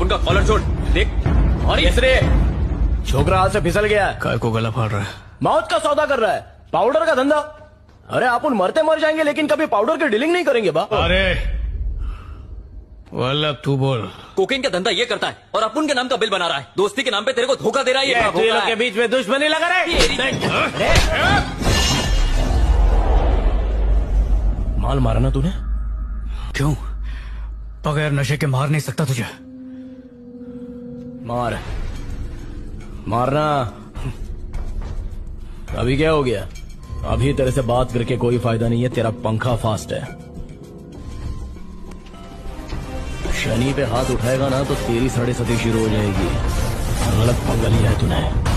अब उनका कॉलर छोड़, देख। और छोकरा हाथ से फिसल गया है, काय को गला फाड़ रहा है, मौत का सौदा कर रहा है, पाउडर का धंधा। अरे आप उन मरते मर जाएंगे लेकिन कभी पाउडर की डीलिंग नहीं करेंगे बा। अरे वल्लभ तू बोल। कोकीन का धंधा ये करता है और अपन के नाम का बिल बना रहा है, दोस्ती के नाम पे तेरे को धोखा दे रहा है। ये लोग के बीच में दुश्मनी लगा रहे। माल मारा ना तूने? क्यों? बगैर नशे के मार नहीं सकता तुझे। मार मारना अभी क्या हो गया? अभी तेरे से बात करके कोई फायदा नहीं है, तेरा पंखा फास्ट है। शनि पे हाथ उठाएगा ना तो तेरी 7:30 शुरू हो जाएगी। गलत पंगा लिया है तूने।